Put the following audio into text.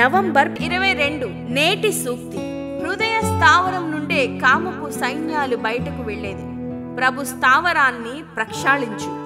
November 22 నేటి సూక్తి. హృదయ స్థావరం నుండే కామపు సైన్యాలు బయటకు వెళ్ళేది. ప్రభు స్థావరాన్ని ప్రక్షాళించు.